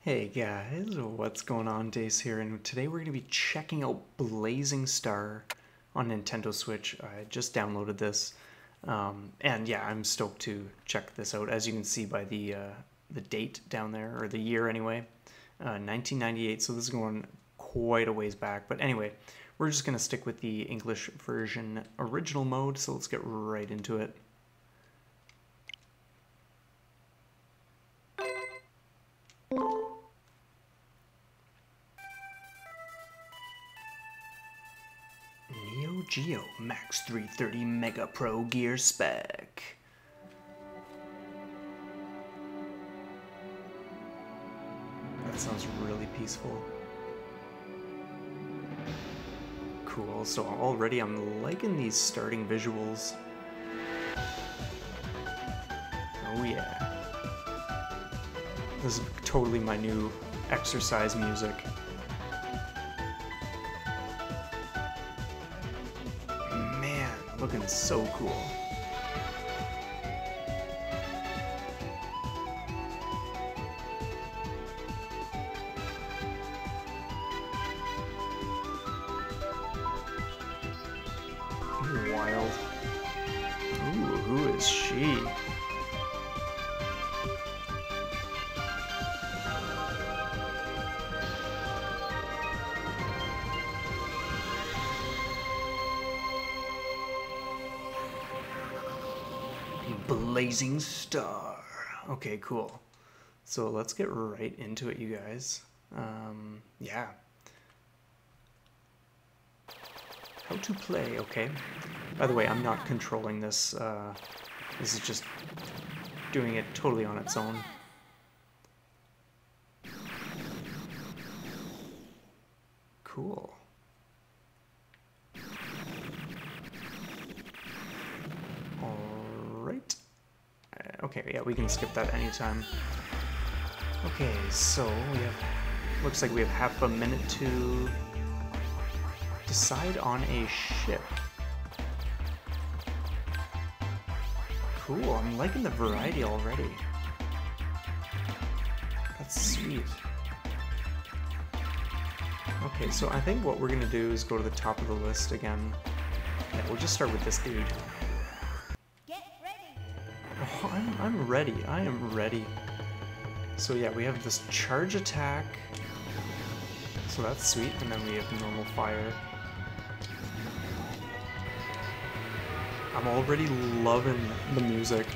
Hey guys, what's going on? Dace here, and today we're going to be checking out Blazing Star on Nintendo Switch. I just downloaded this, and yeah, I'm stoked to check this out. As you can see by the date down there, or the year anyway, 1998, so this is going quite a ways back. But anyway, we're just going to stick with the English version original mode, so let's get right into it. Geo Max 330 Mega Pro gear spec. That sounds really peaceful. Cool, so already I'm liking these starting visuals. Oh yeah. This is totally my new exercise music. Looking so cool. Wild. Ooh, who is she? Blazing Star. Okay, cool. So let's get right into it, you guys. Yeah. How to play, okay. By the way, I'm not controlling this. This is just doing it totally on its own. Cool. Okay, yeah, we can skip that anytime. Okay, so we have... looks like we have half a minute to decide on a ship. Cool, I'm liking the variety already. That's sweet. Okay, so I think what we're gonna do is go to the top of the list again. Yeah, we'll just start with this dude. I'm ready. I am ready. So yeah, we have this charge attack. So that's sweet. And then we have normal fire. I'm already loving the music.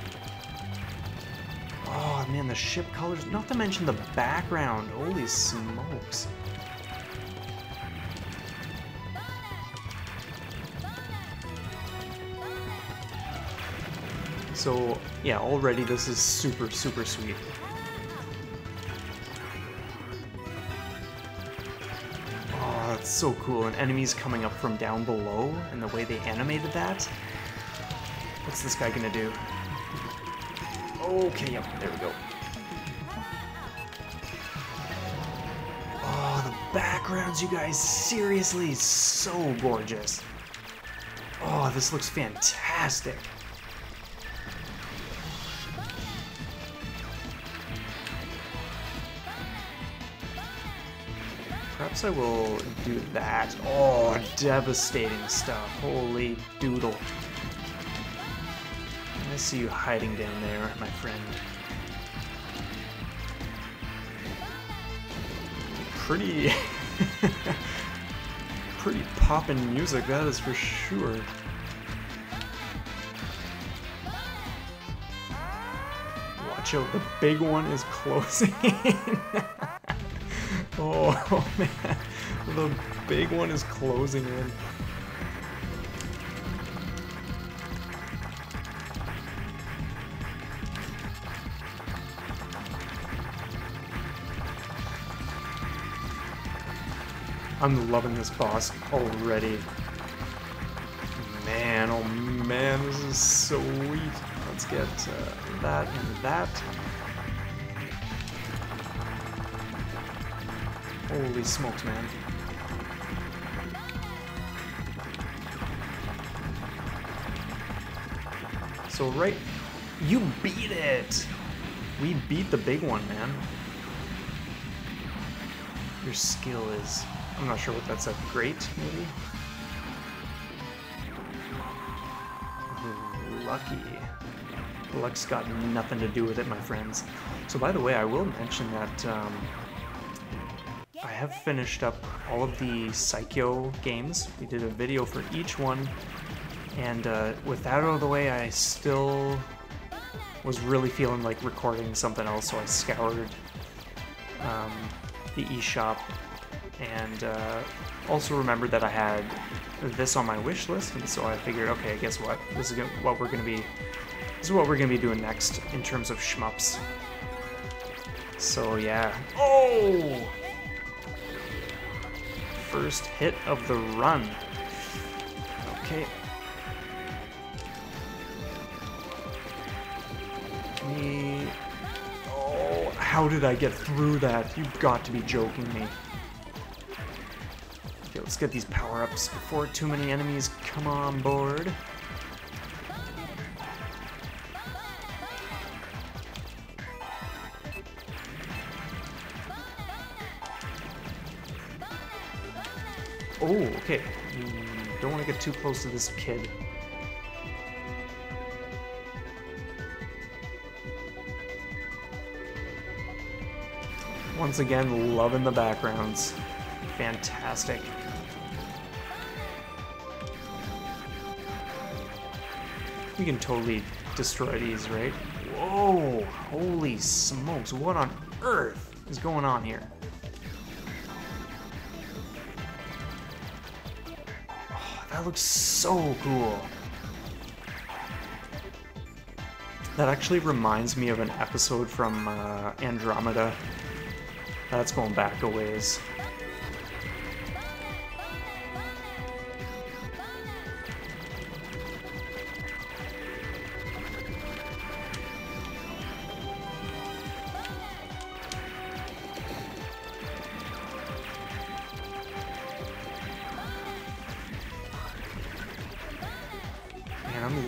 Oh man, the ship colors. Not to mention the background. Holy smokes. So, yeah, already this is super, super sweet. Oh, that's so cool. And enemies coming up from down below, and the way they animated that. What's this guy gonna do? Okay, yep, there we go. Oh, the backgrounds, you guys, seriously, so gorgeous. Oh, this looks fantastic. Perhaps I will do that. Oh, devastating stuff. Holy doodle. I see you hiding down there, my friend. Pretty... pretty poppin' music, that is for sure. Watch out, the big one is closing in. Oh man, the big one is closing in. I'm loving this boss already. Man, oh man, this is sweet. Let's get that and that. Holy smokes, man. So right... you beat it! We beat the big one, man. your skill is. I'm not sure what that's at. Great, maybe? Ooh, lucky. Luck's got nothing to do with it, my friends. So by the way, I will mention that I have finished up all of the Psikyo games. We did a video for each one, and with that out of the way, I still was really feeling like recording something else, so I scoured the eShop, and also remembered that I had this on my wish list, and so I figured, okay, guess what? This is what we're gonna be doing next in terms of shmups. So yeah. Oh! First hit of the run. Okay. Oh, how did I get through that? You've got to be joking me. Okay, let's get these power-ups before too many enemies come on board. Oh, okay. Don't want to get too close to this kid. Once again, loving the backgrounds. Fantastic. We can totally destroy these, right? Whoa! Holy smokes, what on earth is going on here? That looks so cool. That actually reminds me of an episode from Andromeda. That's going back a ways.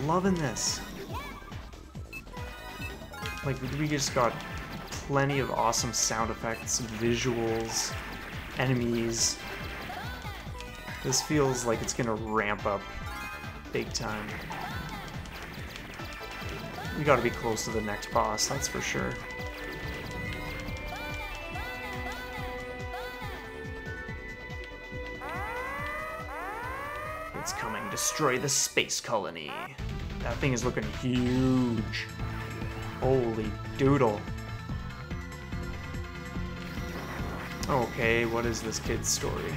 Loving this. Like, we just got plenty of awesome sound effects, visuals, enemies. This feels like it's gonna ramp up big time. We gotta be close to the next boss, that's for sure. It's coming. Destroy the space colony. That thing is looking huge. Holy doodle. Okay, what is this kid's story?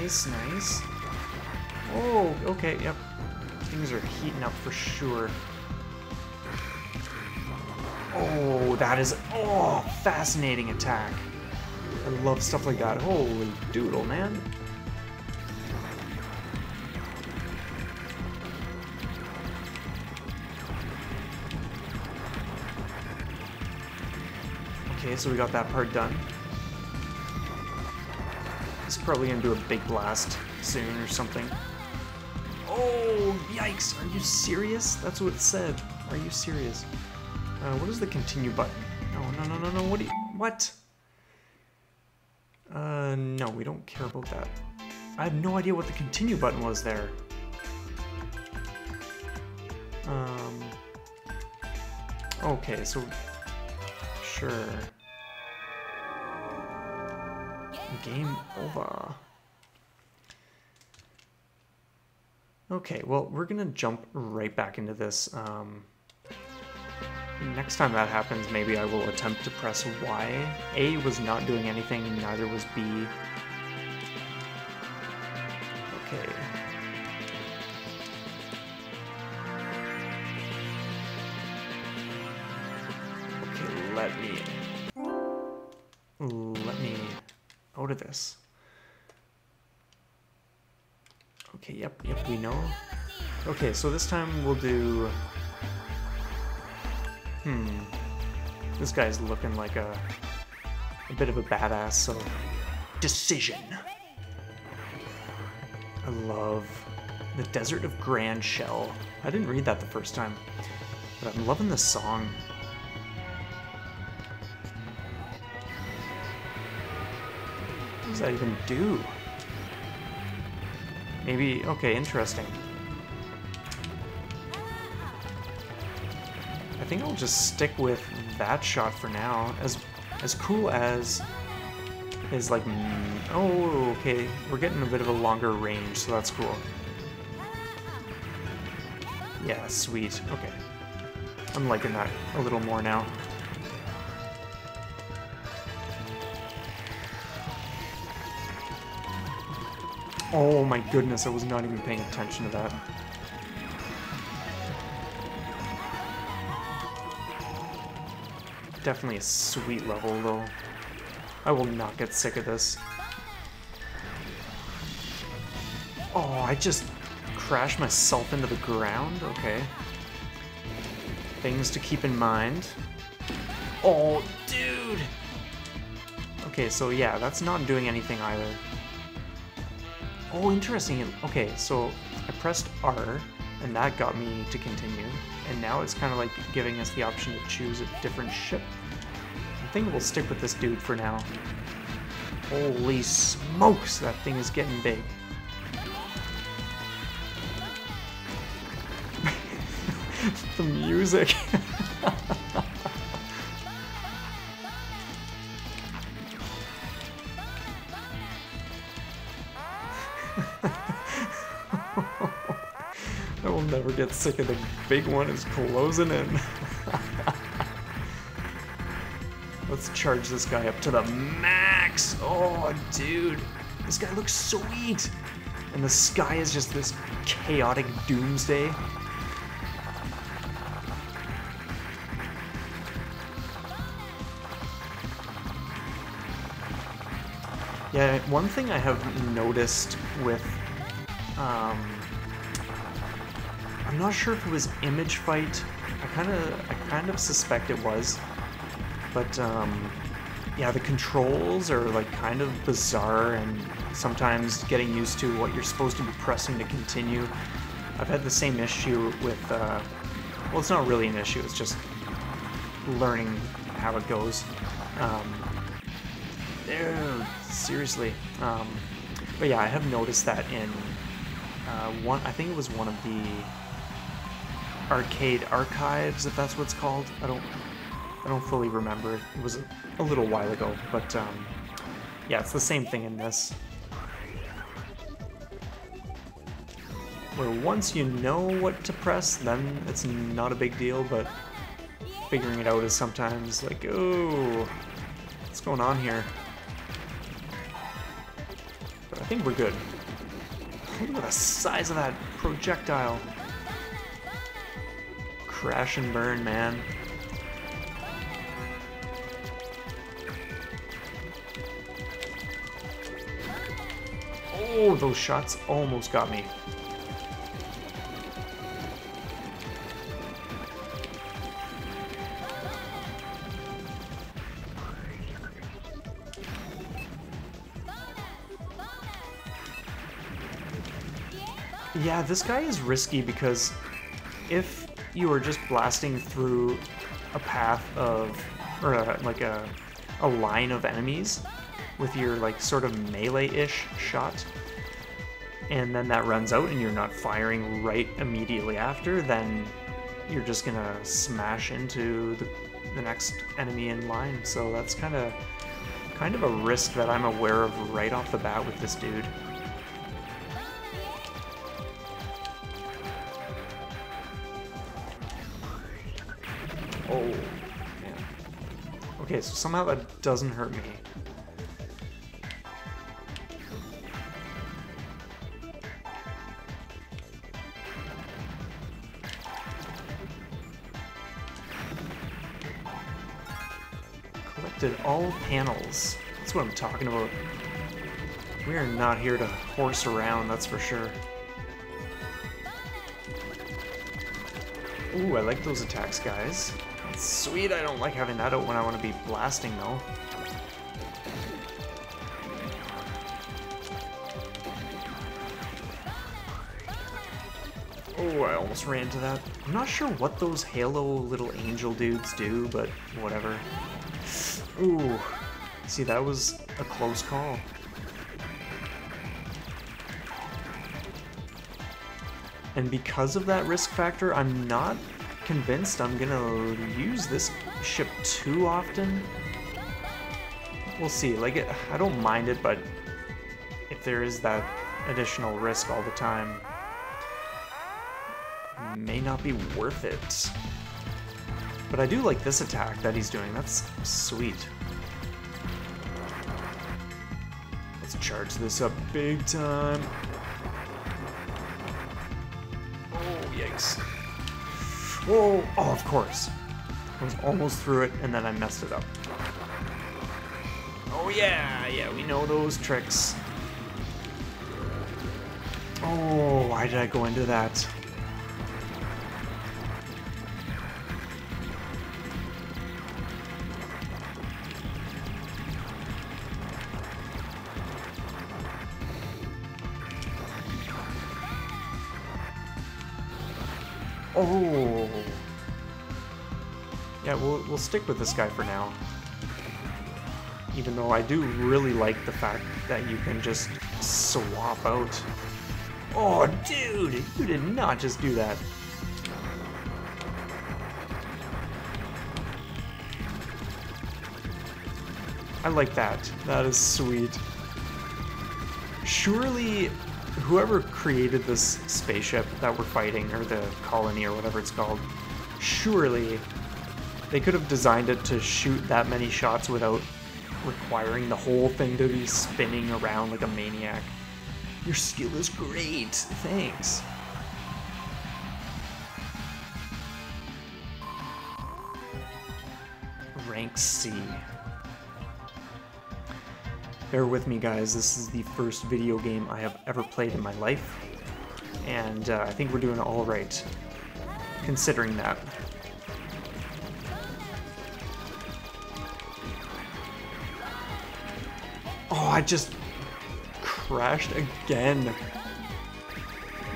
Nice, nice. Oh, okay, yep. Things are heating up for sure. Oh, that is, oh, fascinating attack. I love stuff like that. Holy doodle, man. Okay, so we got that part done. It's probably gonna do a big blast soon or something. Oh, yikes! Are you serious? That's what it said. Are you serious? What is the continue button? No, no, no, no, no. What do you... What? No, we don't care about that. I have no idea what the continue button was there. Okay, so... Sure. Game over. Okay, well, we're gonna jump right back into this. Next time that happens, maybe I will attempt to press Y. A was not doing anything, neither was B. Okay. Okay, let me out of this. Okay, yep, yep, we know. Okay, so this time we'll do... This guy's looking like a bit of a badass, so... Decision! I love the Desert of Grand Shell. I didn't read that the first time, but I'm loving this song. does that even do? Maybe, okay, interesting. I think I'll just stick with that shot for now. As cool as is, like, oh, okay, we're getting a bit of a longer range, so that's cool. Yeah, sweet, okay. I'm liking that a little more now. Oh my goodness, I was not even paying attention to that. Definitely a sweet level, though. I will not get sick of this. Oh, I just crashed myself into the ground? Okay. Things to keep in mind. Oh, dude! Okay, so yeah, that's not doing anything either. Oh, interesting. Okay, so I pressed R, and that got me to continue. And now it's kind of like giving us the option to choose a different ship. I think we'll stick with this dude for now. Holy smokes, that thing is getting big. The music. I will never get sick of the big one is closing in. Let's charge this guy up to the max. Oh, dude, this guy looks sweet. And the sky is just this chaotic doomsday. Yeah, one thing I have noticed with, I'm not sure if it was Image Fight. I kind of suspect it was, but yeah, the controls are like kind of bizarre, and sometimes getting used to what you're supposed to be pressing to continue. I've had the same issue with, well, it's not really an issue. It's just learning how it goes. Dude, seriously. But yeah, I have noticed that in one, I think it was one of the Arcade Archives, if that's what it's called. I don't fully remember. It was a little while ago, but yeah, it's the same thing in this. Where once you know what to press, then it's not a big deal, but figuring it out is sometimes like, ooh, what's going on here? But I think we're good. Look at the size of that projectile. Crash and burn, man. Oh, those shots almost got me. Yeah, this guy is risky because if you are just blasting through a path of, or like a line of enemies with your like sort of melee-ish shot, and then that runs out and you're not firing right immediately after, then you're just gonna smash into the next enemy in line. So that's kind of a risk that I'm aware of right off the bat with this dude. Okay, so somehow that doesn't hurt me. Collected all panels. That's what I'm talking about. We are not here to horse around, that's for sure. Ooh, I like those attacks, guys. Sweet, I don't like having that out when I want to be blasting, though. Oh, I almost ran into that. I'm not sure what those Halo little angel dudes do, but whatever. Ooh. See, that was a close call. And because of that risk factor, I'm not convinced I'm gonna use this ship too often. We'll see. Like, I don't mind it, but if there is that additional risk all the time, it may not be worth it. But I do like this attack that he's doing. That's sweet. Let's charge this up big time. Oh, yikes. Whoa! Oh, of course. I was almost through it, and then I messed it up. Oh, yeah! Yeah, we know those tricks. Oh, why did I go into that? Oh! Yeah, we'll stick with this guy for now. Even though I do really like the fact that you can just swap out. Oh, dude! You did not just do that. I like that. That is sweet. Surely whoever created this spaceship that we're fighting, or the colony or whatever it's called, surely they could have designed it to shoot that many shots without requiring the whole thing to be spinning around like a maniac. Your skill is great, thanks. Rank C. Bear with me, guys, this is the first video game I have ever played in my life, and I think we're doing all right, considering that. Oh, I just crashed again.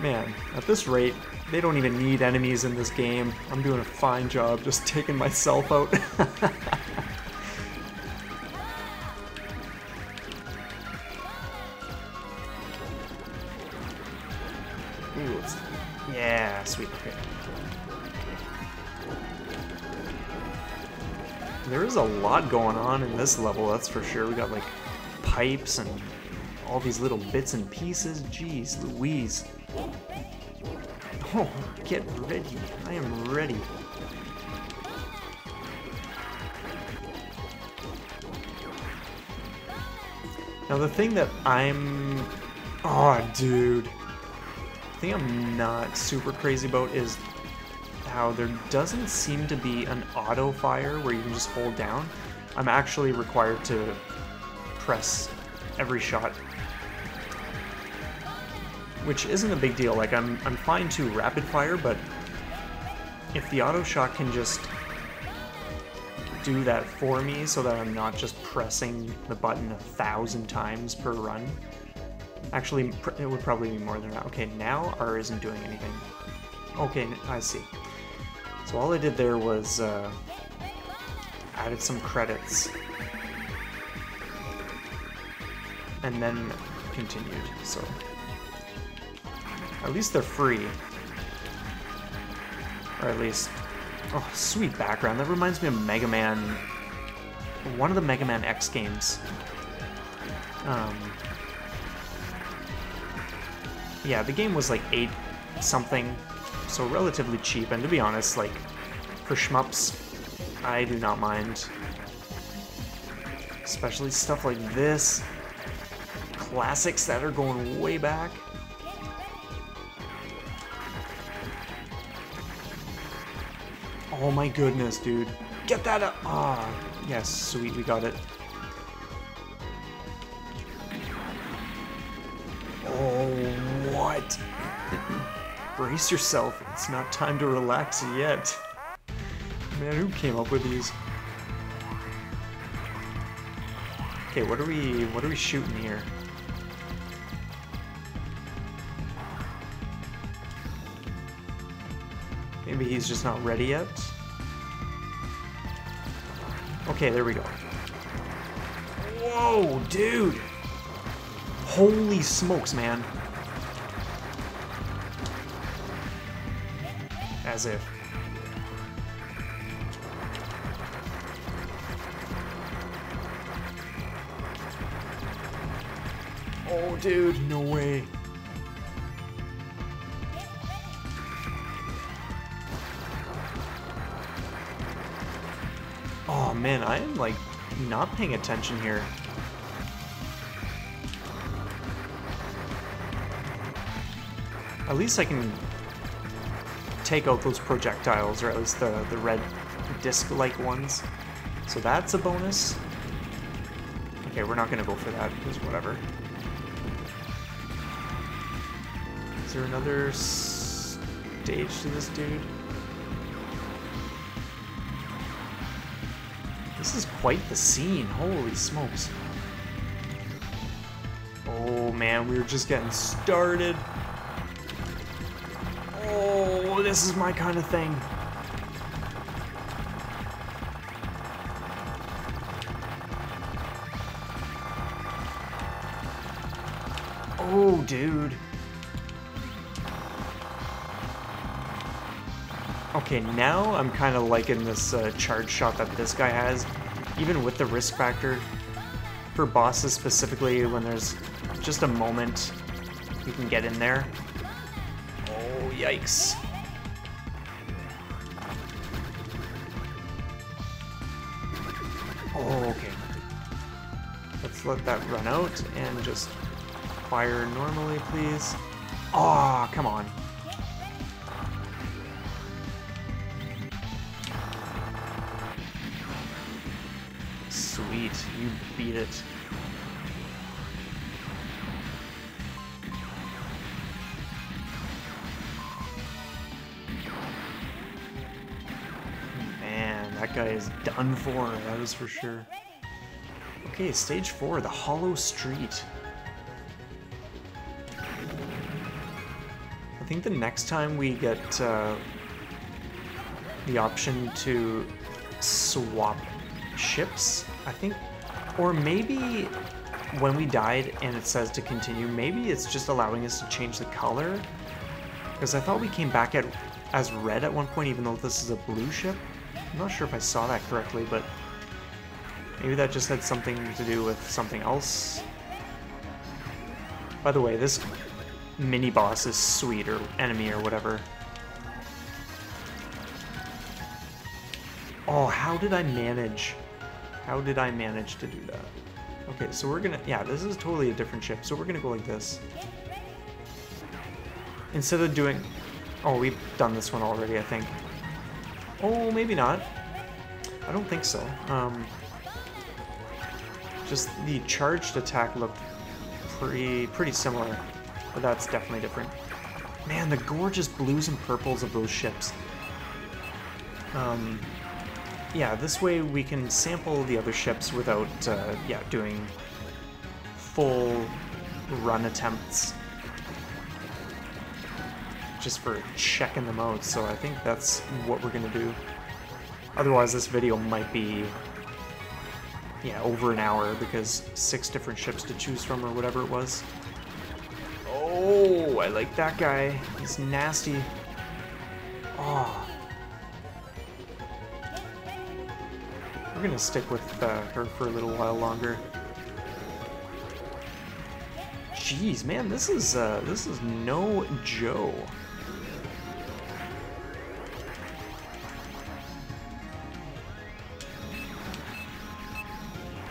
Man, at this rate, they don't even need enemies in this game. I'm doing a fine job just taking myself out. Yeah, sweet. Okay. There is a lot going on in this level, that's for sure. We got like pipes and all these little bits and pieces. Jeez Louise. Oh, get ready. I am ready. Now the thing that I'm... Oh, dude. The thing I'm not super crazy about is how there doesn't seem to be an auto fire where you can just hold down. I'm actually required to press every shot, which isn't a big deal. Like, I'm fine to rapid fire, but if the auto shot can just do that for me so that I'm not just pressing the button 1,000 times per run. Actually, it would probably be more than that. Okay, now R isn't doing anything. Okay, I see. So all I did there was added some credits. And then continued, so... At least they're free. Or at least... Oh, sweet background. That reminds me of Mega Man... One of the Mega Man X games. Yeah, the game was like 8 something, so relatively cheap, and to be honest, like, for shmups, I do not mind. Especially stuff like this. Classics that are going way back. Oh my goodness, dude. Get that up! Ah, yes, sweet, we got it. Brace yourself, it's not time to relax yet. Man, who came up with these? Okay, what are we shooting here? Maybe he's just not ready yet? Okay, there we go. Whoa, dude! Holy smokes, man. as if. Oh, dude, no way. Oh, man, I am, like, not paying attention here. At least I can take out those projectiles, or at least the red disc-like ones. So that's a bonus. Okay, we're not gonna go for that, because whatever. Is there another stage to this dude? This is quite the scene, holy smokes. Oh man, we were just getting started. Oh, this is my kind of thing. Oh, dude. Okay, now I'm kind of liking this charge shot that this guy has, even with the risk factor. For bosses specifically, when there's just a moment you can get in there. Oh, yikes. Oh, okay. Let's let that run out and just fire normally, please. Aw, come on. Sweet, you beat it. Man, that guy is done for, that is for sure. Okay, stage 4, the Hollow Street. I think the next time we get the option to swap ships, I think, or maybe when we died and it says to continue, maybe it's just allowing us to change the color, because I thought we came back as red at one point, even though this is a blue ship. I'm not sure if I saw that correctly, but maybe that just had something to do with something else. By the way, this mini boss is sweet, or enemy, or whatever. Oh, how did I manage? How did I manage to do that? Okay, so we're gonna, yeah, this is totally a different ship, so we're gonna go like this. Instead of doing, oh, we've done this one already, I think. Oh, maybe not. I don't think so. Just the charged attack looked pretty similar, but that's definitely different. Man, the gorgeous blues and purples of those ships. Yeah, this way we can sample the other ships without, yeah, doing full run attempts. Just for checking them out, so I think that's what we're gonna do. Otherwise this video might be, yeah, over an hour, because 6 different ships to choose from or whatever it was. Oh, I like that guy. He's nasty. Oh. We're gonna stick with her for a little while longer. Jeez, man, this is no Joe.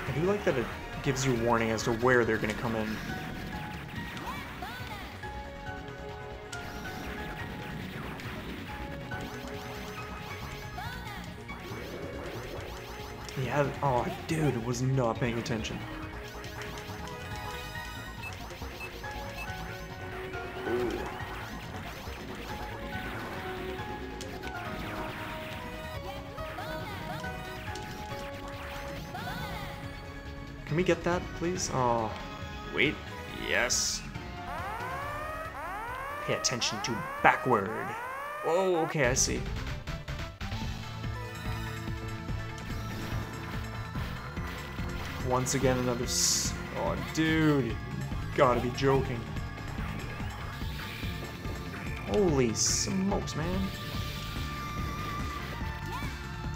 I do like that it gives you warning as to where they're gonna come in. Yeah, oh, dude, was not paying attention. Ooh. Can we get that, please? Oh, wait, yes. Pay attention to backward. Whoa, okay, I see. Once again, another oh, dude, you gotta be joking. Holy smokes, man.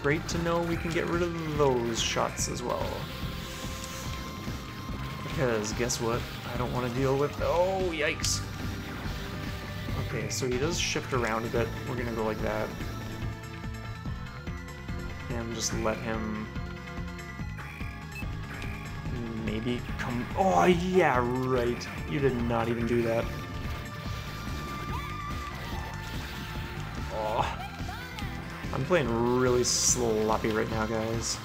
great to know we can get rid of those shots as well. Because guess what? I don't want to deal with... Oh, yikes! Okay, so he does shift around a bit. We're gonna go like that. And just let him... maybe come... Oh, yeah, right! You did not even do that. Oh. I'm playing really sloppy right now, guys.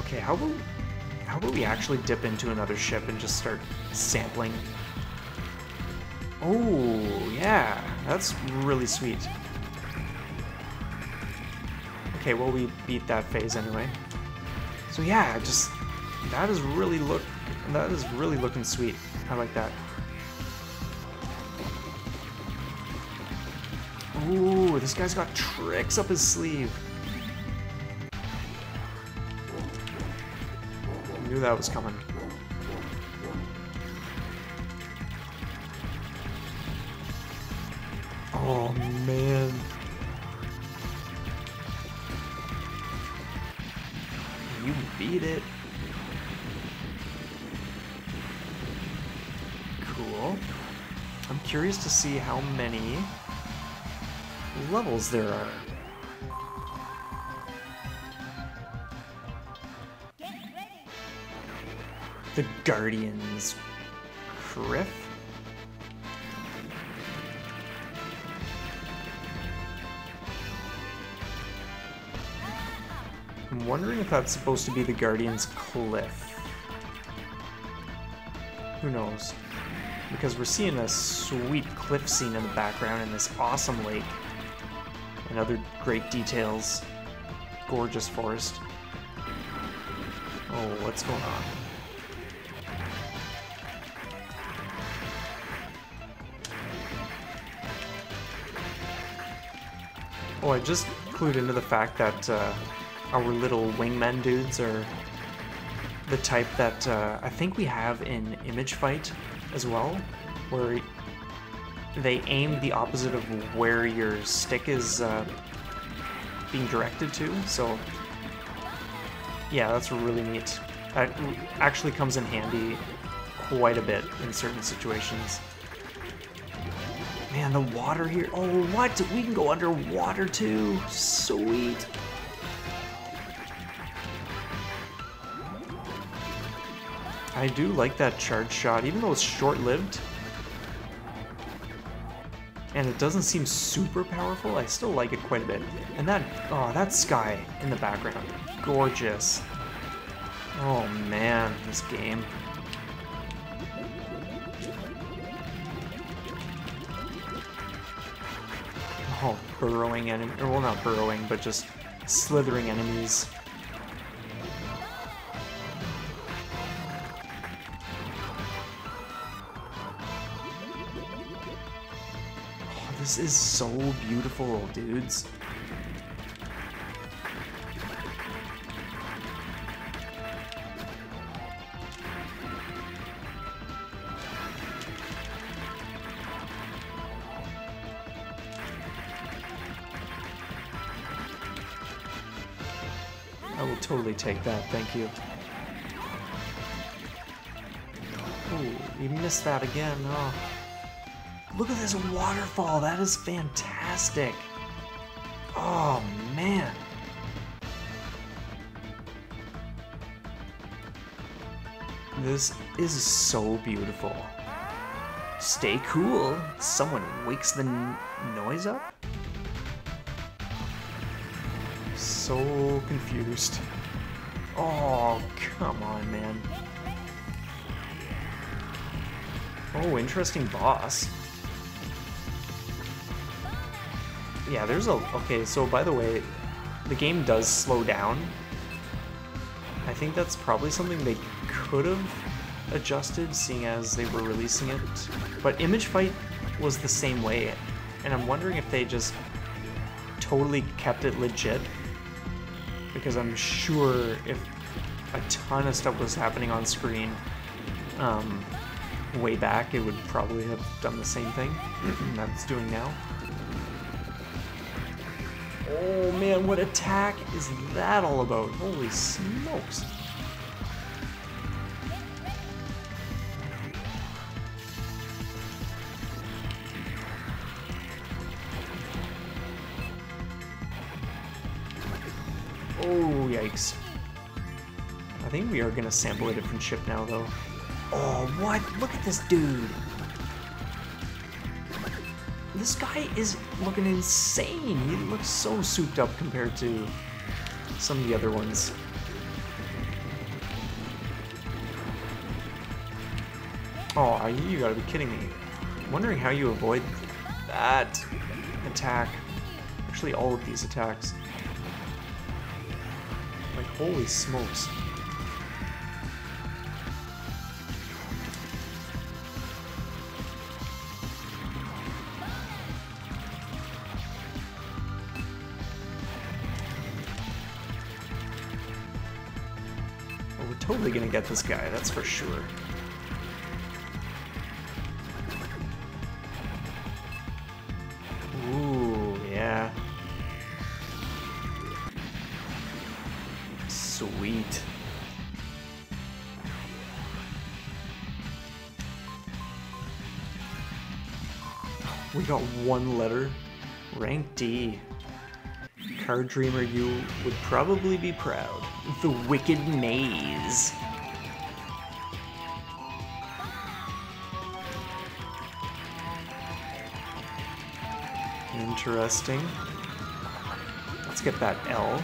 Okay, how about we actually dip into another ship and just start sampling? Oh, yeah, that's really sweet. Okay, well, we beat that phase anyway. So yeah, just that is really looking sweet. I like that. Ooh, this guy's got tricks up his sleeve. I knew that was coming. Oh, man. You beat it. Cool. I'm curious to see how many levels there are. The Guardian's Cliff? I'm wondering if that's supposed to be the Guardian's Cliff. Who knows? Because we're seeing a sweet cliff scene in the background and this awesome lake. And other great details. Gorgeous forest. Oh, what's going on? Oh, I just clued into the fact that our little wingmen dudes are the type that I think we have in Image Fight as well, where they aim the opposite of where your stick is being directed to, so yeah, that's really neat. That actually comes in handy quite a bit in certain situations. Man, the water here. Oh, what? We can go underwater too. Sweet. I do like that charge shot, even though it's short-lived. And it doesn't seem super powerful, I still like it quite a bit. And that, oh, that sky in the background, gorgeous. Oh man, this game. Oh, burrowing enemies, well not burrowing, but just slithering enemies. This is so beautiful, dudes. I will totally take that, thank you. Oh, we missed that again, oh. Look at this waterfall, that is fantastic. Oh man. This is so beautiful. Stay cool, someone wakes the noise up? So confused. Oh, come on, man. Oh, interesting boss. Yeah, there's a... Okay, so by the way, the game does slow down. I think that's probably something they could have adjusted, seeing as they were releasing it. But Image Fight was the same way, and I'm wondering if they just totally kept it legit. Because I'm sure if a ton of stuff was happening on screen way back, it would probably have done the same thing that it's doing now. Oh man, what attack is that all about? Holy smokes. Oh, yikes. I think we are gonna sample a different ship now, though. Oh, what? Look at this dude. This guy is looking insane. He looks so souped up compared to some of the other ones. Oh, you gotta be kidding me. I'm wondering how you avoid that attack. Actually, all of these attacks. Like, holy smokes. Totally gonna get this guy, that's for sure. Ooh, yeah. Sweet. We got one letter. Rank D. Card Dreamer, you would probably be proud. The Wicked Maze. Interesting. Let's get that L.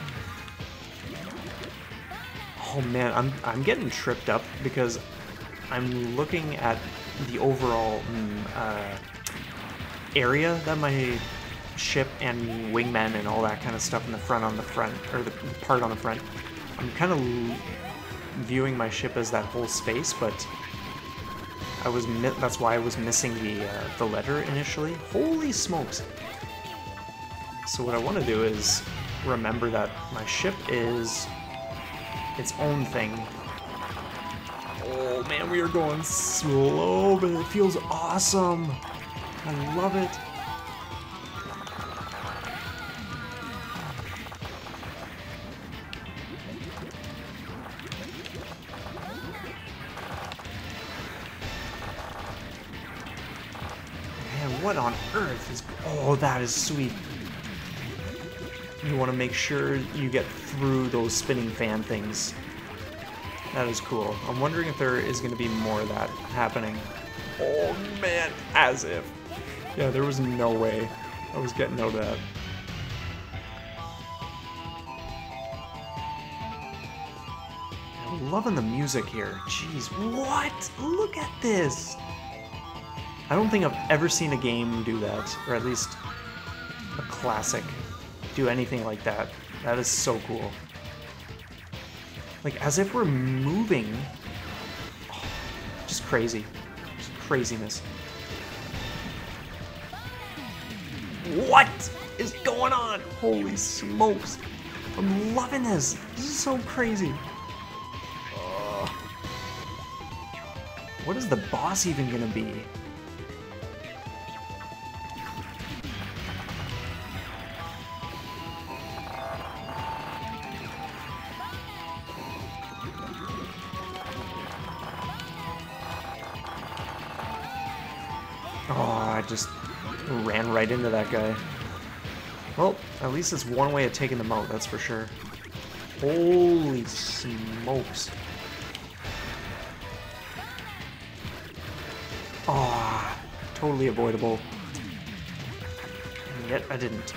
Oh man, I'm getting tripped up because I'm looking at the overall area that my ship and wingmen and all that kind of stuff in the front on the front, or the part on the front. I'm kind of viewing my ship as that whole space, but I was that's why I was missing the letter initially. Holy smokes! So what I want to do is remember that my ship is its own thing. Oh man, we are going slow, but it feels awesome! I love it! What on earth is... Oh, that is sweet. You want to make sure you get through those spinning fan things. That is cool. I'm wondering if there is going to be more of that happening. Oh, man, as if. Yeah, there was no way I was getting out of that. I'm loving the music here. Jeez, what? Look at this. I don't think I've ever seen a game do that, or at least a classic do anything like that. That is so cool. Like, as if we're moving. Oh, just crazy. Just craziness. What is going on? Holy smokes. I'm loving this. This is so crazy. What is the boss even gonna be? Just ran right into that guy. Well, at least it's one way of taking them out, that's for sure. Holy smokes. Ah, totally avoidable. And yet I didn't.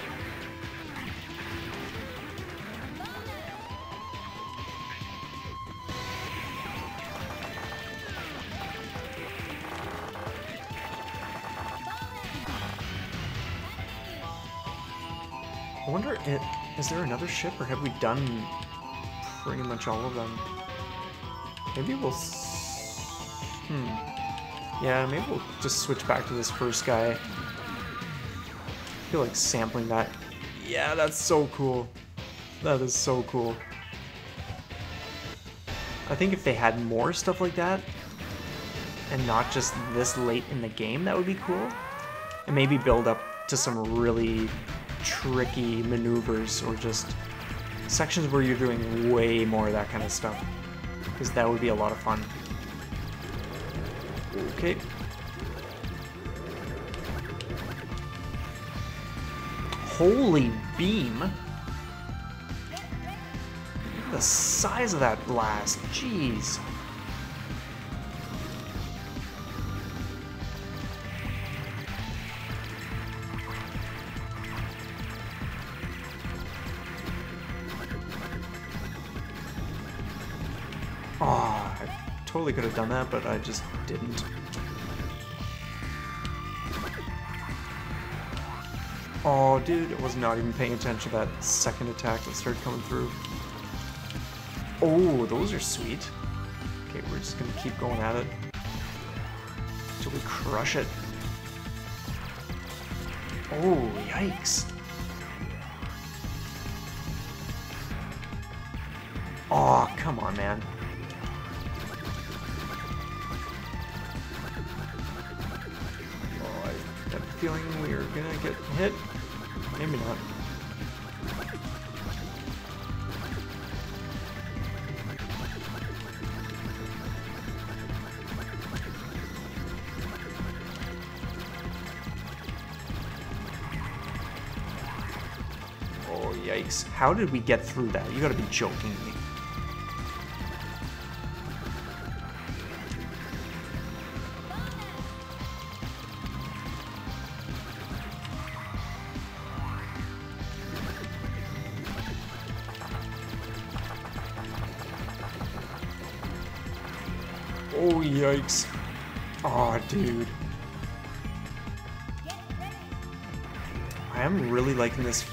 I wonder, is there another ship, or have we done pretty much all of them? Maybe we'll... Yeah, maybe we'll just switch back to this first guy. I feel like sampling that. Yeah, that's so cool. That is so cool. I think if they had more stuff like that, and not just this late in the game, that would be cool. And maybe build up to some really... tricky maneuvers or just sections where you're doing way more of that kind of stuff, because that would be a lot of fun. Okay. Holy beam! The size of that blast, jeez. Oh, I totally could have done that, but I just didn't. Oh, dude, I was not even paying attention to that second attack that started coming through. Oh, those are sweet. Okay, we're just gonna keep going at it till we crush it. Oh, yikes. Oh, come on, man. Oh, I have a feeling we are gonna get hit. Maybe not. How did we get through that? You gotta be joking me. Oh, yikes. Aw, dude. I am really liking this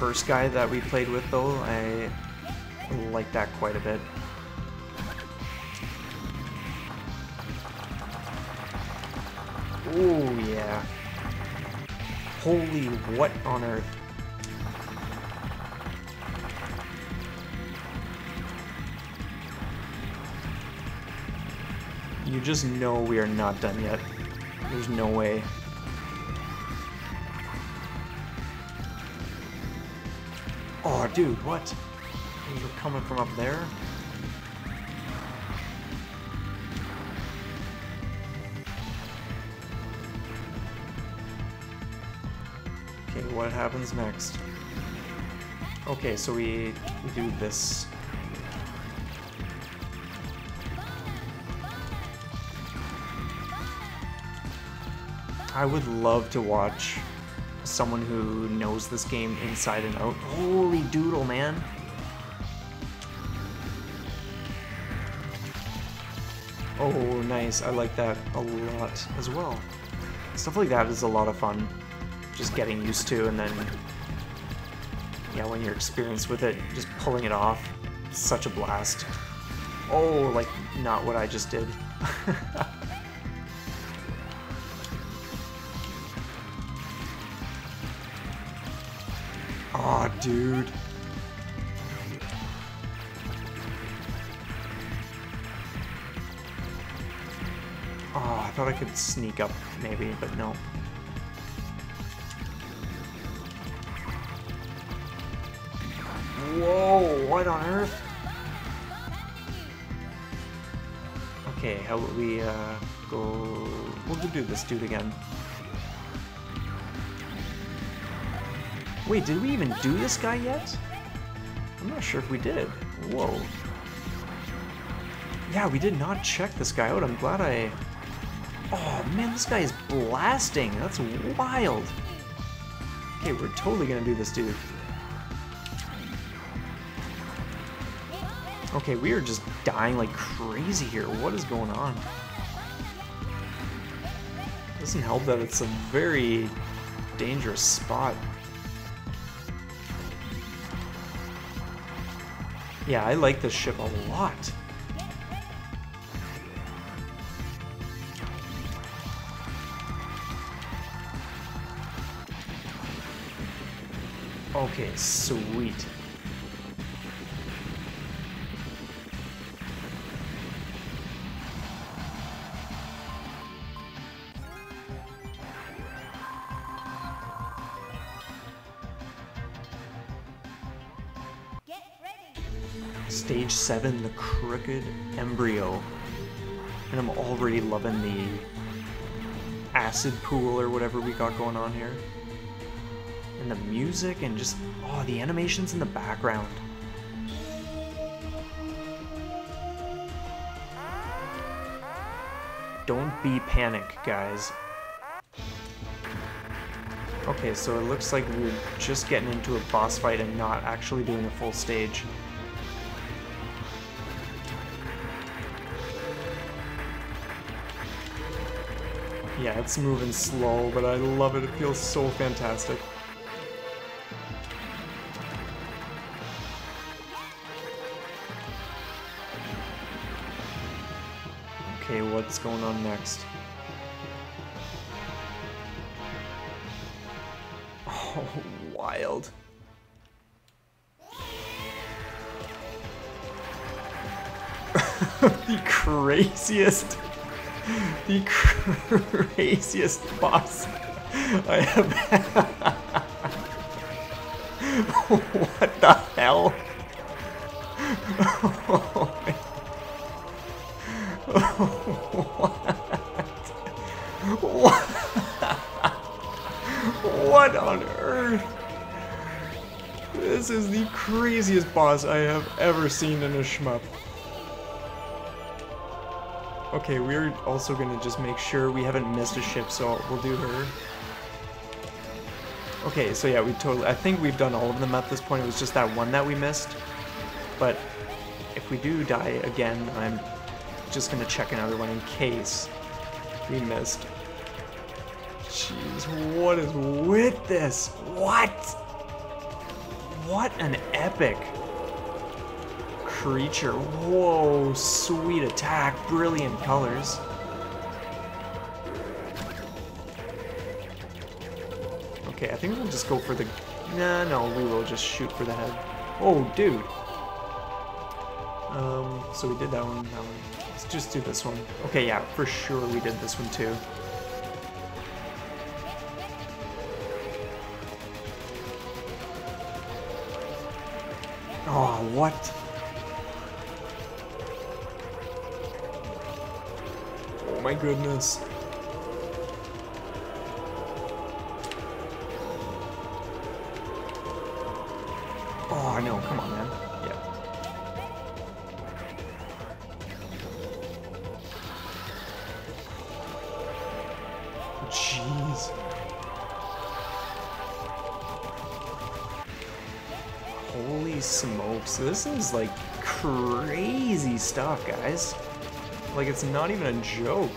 first guy that we played with, though. I like that quite a bit. Oh yeah. Holy what on earth. You just know we are not done yet. There's no way. Oh, dude, what? Things are coming from up there. Okay, what happens next? Okay, so we do this. I would love to watch someone who knows this game inside and out. Holy doodle, man. Oh, nice. I like that a lot as well. Stuff like that is a lot of fun. Just getting used to, and then, yeah, when you're experienced with it, just pulling it off. It's such a blast. Oh, like, not what I just did. Aw, oh, dude. Oh, I thought I could sneak up, maybe, but no. Whoa, what on earth? Okay, how about we go... We'll do this dude again. Wait, did we even do this guy yet? I'm not sure if we did. Whoa. Yeah, we did not check this guy out. I'm glad I... Oh, man, this guy is blasting. That's wild. Okay, we're totally gonna do this, dude. Okay, we are just dying like crazy here. What is going on? Doesn't help that it's a very dangerous spot. Yeah, I like this ship a lot. Okay, sweet. Stage 7, The Crooked Embryo. And I'm already loving the acid pool or whatever we got going on here. And the music and just, oh, the animations in the background. Don't be panic, guys. Okay, so it looks like we're just getting into a boss fight and not actually doing a full stage. Yeah, it's moving slow, but I love it. It feels so fantastic. Okay, what's going on next? Oh, wild. The craziest, the craziest boss I have had. What the hell? Oh, man. What? What on earth? This is the craziest boss I have ever seen in a shmup. Okay, we're also gonna just make sure we haven't missed a ship, so we'll do her. Okay, so yeah, we totally, I think we've done all of them at this point. It was just that one that we missed. But if we do die again, I'm just gonna check another one in case we missed. Jeez, what is with this? What? What an epic creature. Whoa, sweet attack, brilliant colors. Okay, I think we'll just go for the... Nah, no, we will just shoot for the head. Oh, dude. So we did that one, that one. Let's just do this one. Okay, yeah, for sure we did this one too. Oh, what? Oh my goodness. Oh, no, come on, man. Jeez. Holy smokes, this is like crazy stuff, guys. Like, it's not even a joke.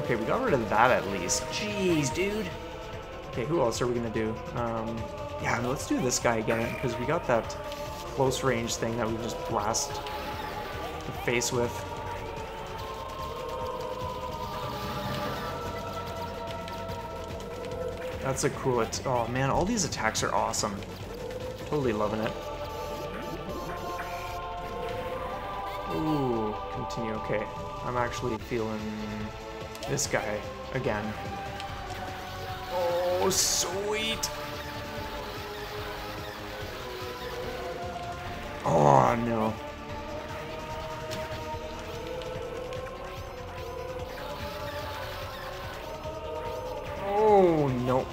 Okay, we got rid of that at least. Jeez, dude. Okay, who else are we gonna do? Yeah, let's do this guy again, because we got that close range thing that we just blast the face with. That's a cool attack. Oh man, all these attacks are awesome. Totally loving it. Ooh, continue. Okay, I'm actually feeling this guy again. Oh, sweet. Oh no. Oh, nope.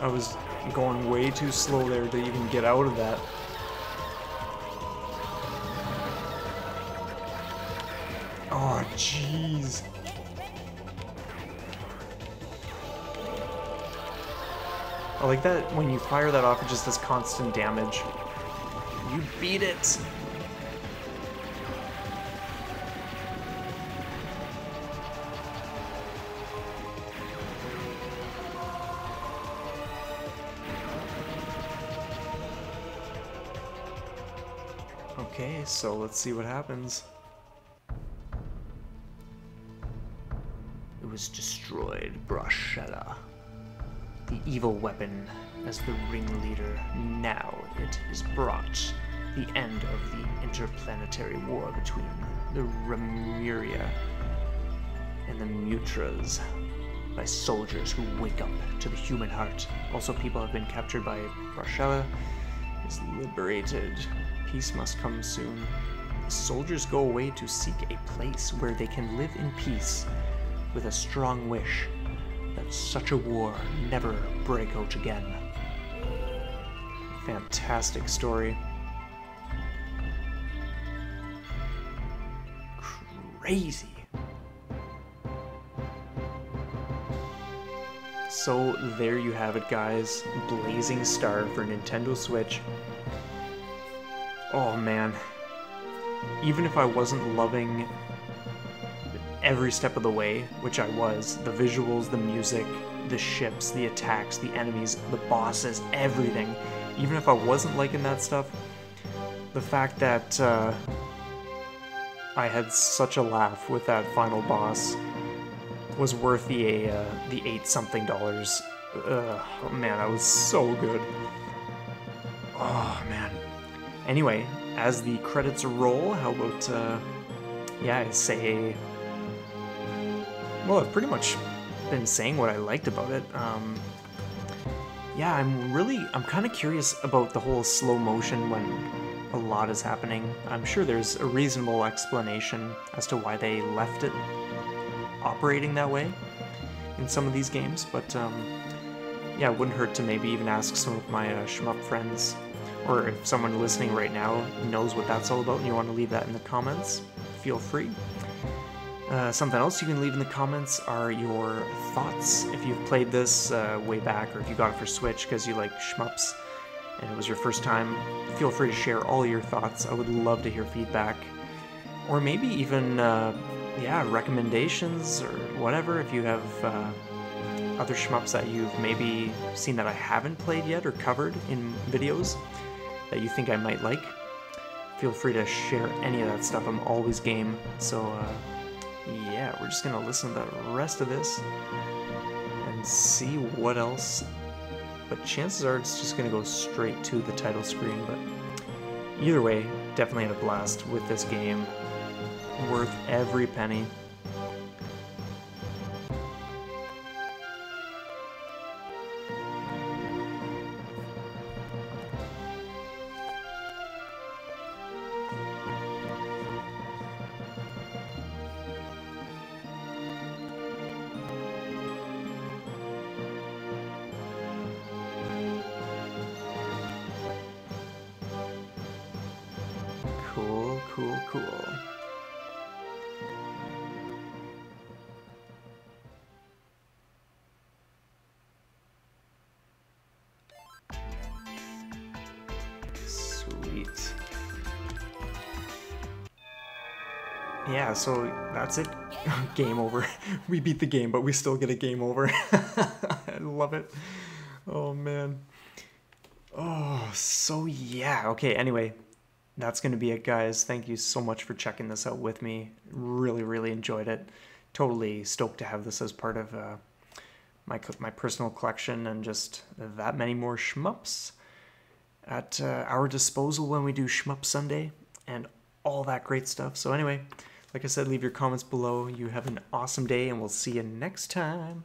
I was going way too slow there to even get out of that. Oh, jeez. I like that when you fire that off, it just does constant damage. You beat it! Okay, so let's see what happens. It was destroyed, Brashella. The evil weapon as the ringleader. Now it is brought the end of the interplanetary war between the Remuria and the Mutras by soldiers who wake up to the human heart. Also, people have been captured by Brashella is liberated. Peace must come soon. The soldiers go away to seek a place where they can live in peace, with a strong wish that such a war never break out again. Fantastic story. Crazy. So there you have it, guys. Blazing Star for Nintendo Switch. Oh man. Even if I wasn't loving every step of the way, which I was, the visuals, the music, the ships, the attacks, the enemies, the bosses, everything, even if I wasn't liking that stuff, the fact that I had such a laugh with that final boss was worth the $8 something. Oh man, that was so good. Oh man. Anyway, as the credits roll, how about yeah, I say, well, I've pretty much been saying what I liked about it. Yeah, I'm kind of curious about the whole slow motion when a lot is happening. I'm sure there's a reasonable explanation as to why they left it operating that way in some of these games, but yeah, it wouldn't hurt to maybe even ask some of my shmup friends, or if someone listening right now knows what that's all about and you want to leave that in the comments, feel free. Something else you can leave in the comments are your thoughts if you've played this way back, or if you got it for Switch because you like shmups and it was your first time. Feel free to share all your thoughts. I would love to hear feedback, or maybe even yeah, recommendations or whatever. If you have other shmups that you've maybe seen that I haven't played yet or covered in videos that you think I might like, feel free to share any of that stuff. I'm always game. So yeah, we're just gonna listen to the rest of this and see what else, but chances are it's just gonna go straight to the title screen. But either way, definitely had a blast with this game, worth every penny. Cool. Sweet. Yeah, so that's it. Game over. We beat the game, but we still get a game over. I love it. Oh, man. Oh, so yeah. Okay, anyway. That's going to be it, guys. Thank you so much for checking this out with me. Really, really enjoyed it. Totally stoked to have this as part of my personal collection, and just that many more shmups at our disposal when we do Shmup Sunday and all that great stuff. So anyway, like I said, leave your comments below. You have an awesome day, and we'll see you next time.